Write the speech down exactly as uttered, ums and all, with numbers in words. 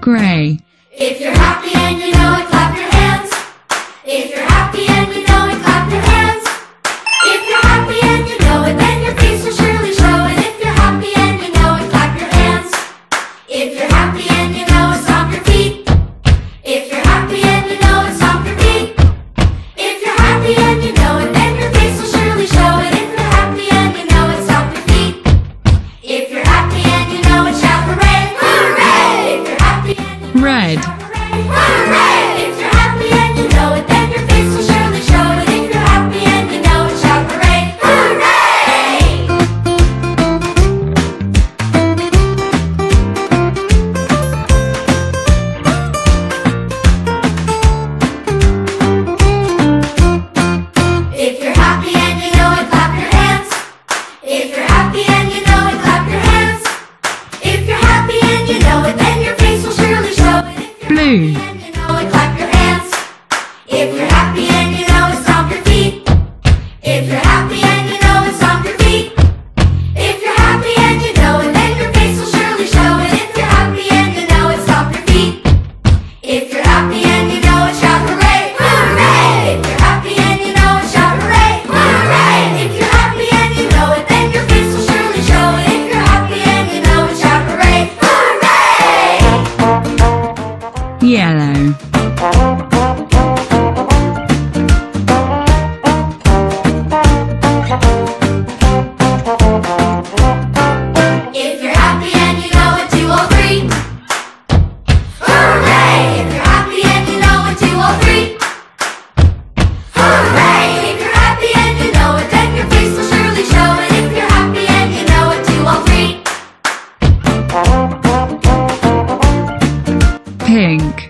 Gray. If you're happy and you know it, clap your hands. If you're happy and you know it, clap your hands. If you're happy and you know it, then your face will surely show it. If you're happy and you know it, clap your hands. If you're happy and you know it, stomp your feet. If you're happy and you know it, stomp your feet. If you're happy and you know it, then your face will surely show it. If you're happy and you know it, stomp your feet. If you're happy and you know it, shout hooray, hooray! If you're happy and you know it, shout hooray, hooray! Blue. Clap your hands. If you're happy and you know it, stomp your feet. If you're happy and you know it, stomp your feet. If you're happy and you know it, then your face will surely show it. If you're happy and you know it, stomp your feet. If you're happy and you know it, shout hooray, hooray! If you're happy and you know it, shout hooray, hooray! If you're happy and you know it, then your face will surely show it. If you're happy and you know it, shout hooray, hooray! Yellow. If you're happy and you know it, two or three. Hooray! If you're happy and you know it, two or three. Hooray! If you're happy and you know it, then your face will surely show it. If you're happy and you know it, two or three. Pink.